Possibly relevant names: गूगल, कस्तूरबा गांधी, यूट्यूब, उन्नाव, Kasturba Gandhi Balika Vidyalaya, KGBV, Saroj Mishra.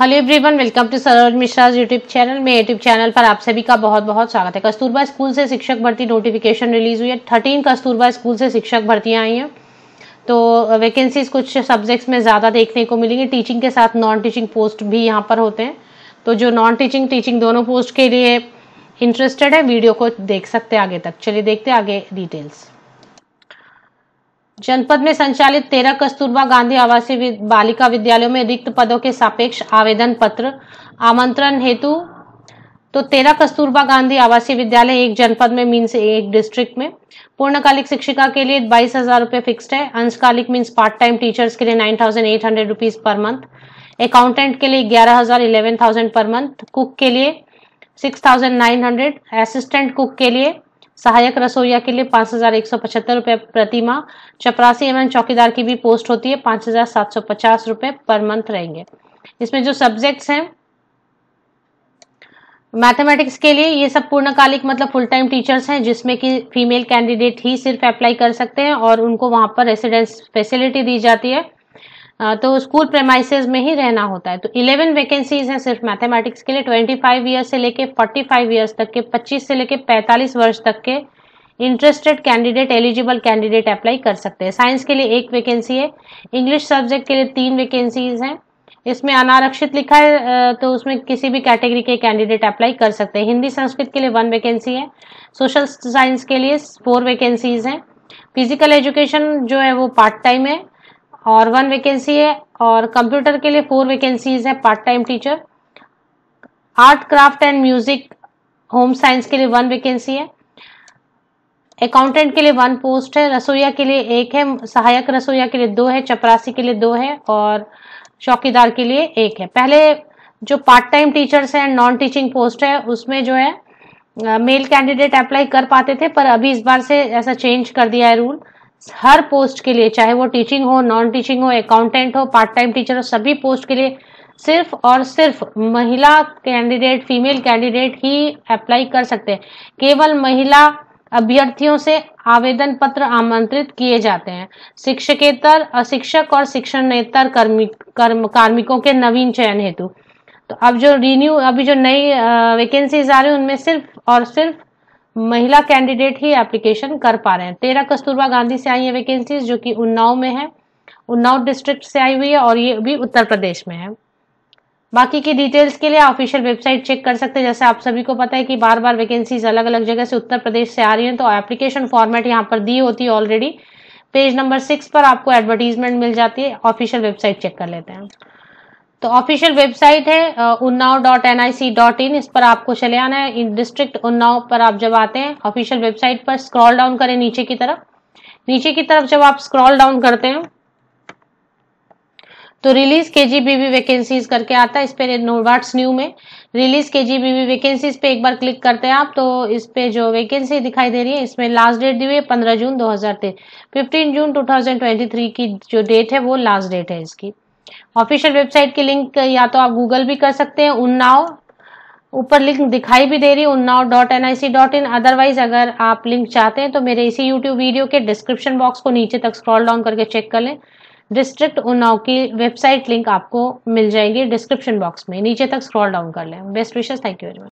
Hello everyone, welcome to Saroj Mishra यूट्यूब channel. में यूट्यूब channel पर आप सभी का बहुत बहुत स्वागत है। कस्तूरबा स्कूल से शिक्षक भर्ती नोटिफिकेशन रिलीज हुई है। 13 कस्तूरबा स्कूल से शिक्षक भर्तियां आई हैं, तो वैकेंसीज कुछ सब्जेक्ट्स में ज़्यादा देखने को मिलेंगी। टीचिंग के साथ नॉन टीचिंग पोस्ट भी यहाँ पर होते हैं, तो जो नॉन टीचिंग टीचिंग दोनों पोस्ट के लिए इंटरेस्टेड है वीडियो को देख सकते हैं आगे तक। चलिए देखते हैं आगे डिटेल्स। जनपद में संचालित 13 कस्तूरबा गांधी आवासीय बालिका विद्यालयों में रिक्त पदों के सापेक्ष आवेदन पत्र आमंत्रण हेतु, तो 13 कस्तूरबा गांधी आवासीय विद्यालय एक जनपद में मीन्स एक डिस्ट्रिक्ट में पूर्णकालिक शिक्षिका के लिए 22,000 रुपये फिक्स्ड है। अंशकालिक मीन्स पार्ट टाइम टीचर्स के लिए 9,800 रुपीज पर मंथ, अकाउंटेंट के लिए 11,000 11,000 पर मंथ, कुक के लिए 6,900, असिस्टेंट कुक के लिए, सहायक रसोईया के लिए 5,175 रुपये प्रतिमा, चपरासी एवं चौकीदार की भी पोस्ट होती है 5,750 रुपये पर मंथ रहेंगे। इसमें जो सब्जेक्ट्स हैं मैथमेटिक्स के लिए, ये सब पूर्णकालिक मतलब फुल टाइम टीचर्स हैं, जिसमें कि फीमेल कैंडिडेट ही सिर्फ अप्लाई कर सकते हैं और उनको वहां पर रेसिडेंस फैसिलिटी दी जाती है, तो स्कूल प्रेमाइसेस में ही रहना होता है। तो 11 वैकेंसीज हैं सिर्फ मैथमेटिक्स के लिए। 25 ईयर्स से लेके 45 ईयर्स तक के, 25 से लेके 45 वर्ष तक के interested candidate eligible candidate apply कर सकते हैं। साइंस के लिए 1 वैकेंसी है, इंग्लिश सब्जेक्ट के लिए 3 वैकेंसीज हैं। इसमें अनारक्षित लिखा है, तो उसमें किसी भी कैटेगरी के कैंडिडेट अप्लाई कर सकते हैं। हिंदी संस्कृत के लिए 1 वैकेंसी है, सोशल साइंस के लिए 4 वैकेंसीज हैं, फिजिकल एजुकेशन जो है वो पार्ट टाइम है और 1 वैकेंसी है, और कंप्यूटर के लिए 4 वैकेंसीज है part time teacher. Art craft and music home science के लिए 1 वैकेंसी है, अकाउंटेंट के लिए 1 पोस्ट है, रसोईया के लिए 1 है, सहायक रसोईया के लिए 2 है, चपरासी के लिए 2 है और चौकीदार के लिए 1 है। पहले जो पार्ट टाइम टीचर्स हैं नॉन टीचिंग पोस्ट है उसमें जो है मेल कैंडिडेट अप्लाई कर पाते थे, पर अभी इस बार से ऐसा चेंज कर दिया है रूल। हर पोस्ट के लिए, चाहे वो टीचिंग हो, नॉन टीचिंग हो, अकाउंटेंट हो, पार्ट टाइम टीचर हो, सभी पोस्ट के लिए सिर्फ और सिर्फ महिला कैंडिडेट फीमेल कैंडिडेट ही अप्लाई कर सकते हैं। केवल महिला अभ्यर्थियों से आवेदन पत्र आमंत्रित किए जाते हैं। शिक्षकेतर, अशिक्षक और शिक्षणेतर कार्मिकों के नवीन चयन हेतु। तो अब जो रिन्यू अभी जो नई वैकेंसीज आ रही है उनमें सिर्फ और सिर्फ महिला कैंडिडेट ही एप्लीकेशन कर पा रहे हैं। 13 कस्तूरबा गांधी से आई है वैकेंसीज, जो कि उन्नाव में है, उन्नाव डिस्ट्रिक्ट से आई हुई है और ये भी उत्तर प्रदेश में है। बाकी की डिटेल्स के लिए ऑफिशियल वेबसाइट चेक कर सकते हैं। जैसे आप सभी को पता है कि बार बार वैकेंसीज अलग अलग जगह से उत्तर प्रदेश से आ रही हैं, तो एप्लीकेशन फॉर्मेट यहाँ पर दी होती है ऑलरेडी। पेज नंबर 6 पर आपको एडवर्टीजमेंट मिल जाती है। ऑफिशियल वेबसाइट चेक कर लेते हैं, तो ऑफिशियल वेबसाइट है unnao.nic.in, इस पर आपको चले आना है। इन डिस्ट्रिक्ट उन्नाव पर आप जब आते हैं ऑफिशियल वेबसाइट पर स्क्रॉल डाउन करें नीचे की तरफ। नीचे की तरफ जब आप स्क्रॉल डाउन करते हैं तो रिलीज KGBV वैकेंसीज करके आता है। इस पर व्हाट्स न्यू में रिलीज KGBV वैकेंसीज पे एक बार क्लिक करते हैं आप, तो इस पे जो वैकेंसी दिखाई दे रही है इसमें लास्ट डेट दी हुई है 15 जून 2023। 15 जून 2023 की जो डेट है वो लास्ट डेट है इसकी। ऑफिशियल वेबसाइट की लिंक या तो आप गूगल भी कर सकते हैं, उन्नाव ऊपर लिंक दिखाई भी दे रही है unnao.nic.in। अदरवाइज अगर आप लिंक चाहते हैं तो मेरे इसी यूट्यूब वीडियो के डिस्क्रिप्शन बॉक्स को नीचे तक स्क्रॉल डाउन करके चेक कर लें, डिस्ट्रिक्ट उन्नाव की वेबसाइट लिंक आपको मिल जाएगी डिस्क्रिप्शन बॉक्स में, नीचे तक स्क्रॉल डाउन कर लें। Best wishes, thank you very much.